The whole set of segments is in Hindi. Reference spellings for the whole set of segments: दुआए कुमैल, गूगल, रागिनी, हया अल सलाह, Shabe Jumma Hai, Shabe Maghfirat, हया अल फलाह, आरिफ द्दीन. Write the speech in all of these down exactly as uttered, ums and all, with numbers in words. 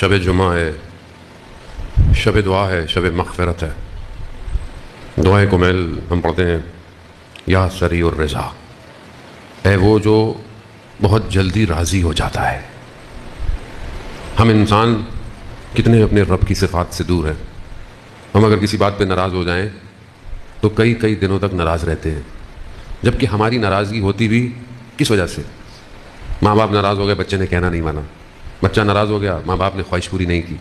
शब जुमा है, शब दुआ है, शब मग़फ़िरत है। दुआए कुमैल हम पढ़ते हैं, या सरी और रज़ा है वो जो बहुत जल्दी राज़ी हो जाता है। हम इंसान कितने अपने रब की सिफ़ात से दूर हैं। हम अगर किसी बात पे नाराज़ हो जाएं तो कई कई दिनों तक नाराज़ रहते हैं, जबकि हमारी नाराज़गी होती भी किस वजह से? माँ बाप नाराज़ हो गए, बच्चे ने कहना नहीं माना, बच्चा नाराज़ हो गया, माँ बाप ने ख्वाहिश पूरी नहीं की,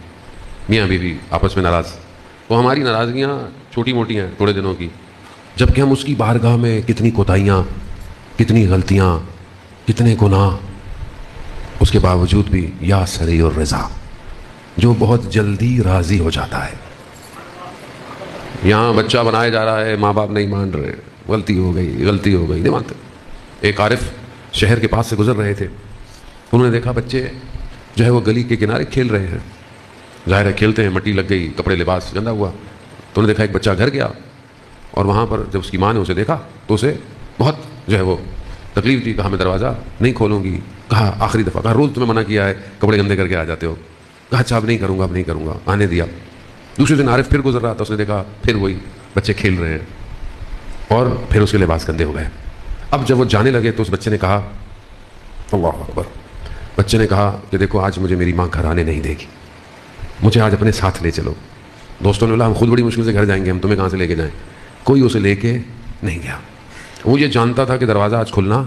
मियाँ बीवी आपस में नाराज़। तो हमारी नाराज़गियाँ छोटी मोटी हैं थोड़े दिनों की, जबकि हम उसकी बारगाह में कितनी कोताहियाँ, कितनी गलतियाँ, कितने गुनाह, उसके बावजूद भी या सरी और रज़ा जो बहुत जल्दी राज़ी हो जाता है। यहाँ बच्चा बनाया जा रहा है, माँ बाप नहीं मान रहे, गलती हो गई गलती हो गई नहीं मानते। एक आरिफ शहर के पास से गुज़र रहे थे, उन्होंने देखा बच्चे जो है वो गली के किनारे खेल रहे हैं। ज़ाहिर है खेलते हैं, मिट्टी लग गई, कपड़े लिबास गंदा हुआ। तो उन्होंने देखा एक बच्चा घर गया और वहाँ पर जब उसकी माँ ने उसे देखा तो उसे बहुत जो है वो तकलीफ़ दी। कहा मैं दरवाज़ा नहीं खोलूँगी, कहा आखिरी दफ़ा, कहा रोज़ तुम्हें मना किया है, कपड़े गंदे करके आ जाते हो। कहा अच्छा अब नहीं करूँगा अब नहीं करूँगा आने दिया। दूसरे दिन आरिफ फिर गुजर रहा था, उसने देखा फिर वही बच्चे खेल रहे हैं और फिर उसके लिबास गंदे हो गए। अब जब वो जाने लगे तो उस बच्चे ने कहा, अल्लाह अकबर, बच्चे ने कहा कि देखो आज मुझे मेरी माँ घर आने नहीं देगी, मुझे आज अपने साथ ले चलो। दोस्तों ने बोला हम खुद बड़ी मुश्किल से घर जाएंगे, हम तुम्हें कहाँ से लेके जाएं। कोई उसे लेके नहीं गया। वो ये जानता था कि दरवाज़ा आज खुलना,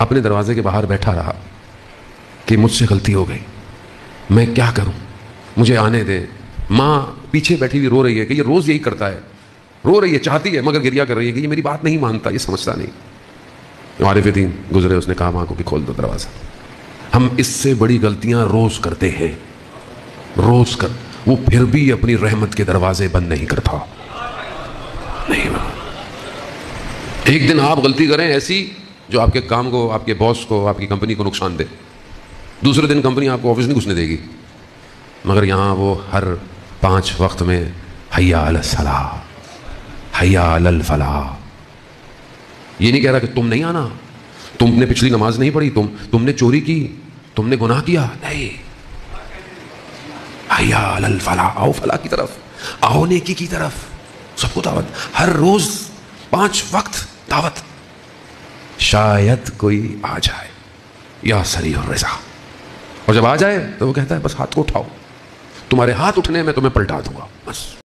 अपने दरवाजे के बाहर बैठा रहा कि मुझसे गलती हो गई, मैं क्या करूं, मुझे आने दे। माँ पीछे बैठी हुई रो रही है कि ये रोज़ यही करता है, रो रही है, चाहती है मगर गिरिया कर रही है कि ये मेरी बात नहीं मानता, ये समझता नहीं। आरिफ द्दीन गुजरे, उसने कहा माँ को कि खोल दो दरवाज़ा। हम इससे बड़ी गलतियाँ रोज़ करते हैं, रोज़ कर, वो फिर भी अपनी रहमत के दरवाजे बंद नहीं करता। नहीं, एक दिन आप गलती करें ऐसी जो आपके काम को, आपके बॉस को, आपकी कंपनी को नुकसान दे, दूसरे दिन कंपनी आपको ऑफिस नहीं घुसने देगी। मगर यहाँ वो हर पांच वक्त में हया अल सलाह, हया अल फलाह। ये नहीं कह रहा कि तुम नहीं आना, तुमने पिछली नमाज नहीं पढ़ी, तुम तुमने चोरी की, तुमने गुनाह किया, नहीं, हया अल फलाह, आओ फलाह की तरफ, आओ नेकी की तरफ। सबको दावत, हर रोज पांच वक्त दावत, शायद कोई आ जाए। या सरी और रज़ा, और जब आ जाए तो वो कहता है बस हाथ को उठाओ, तुम्हारे हाथ उठने में तुम्हें पलटा दूंगा बस।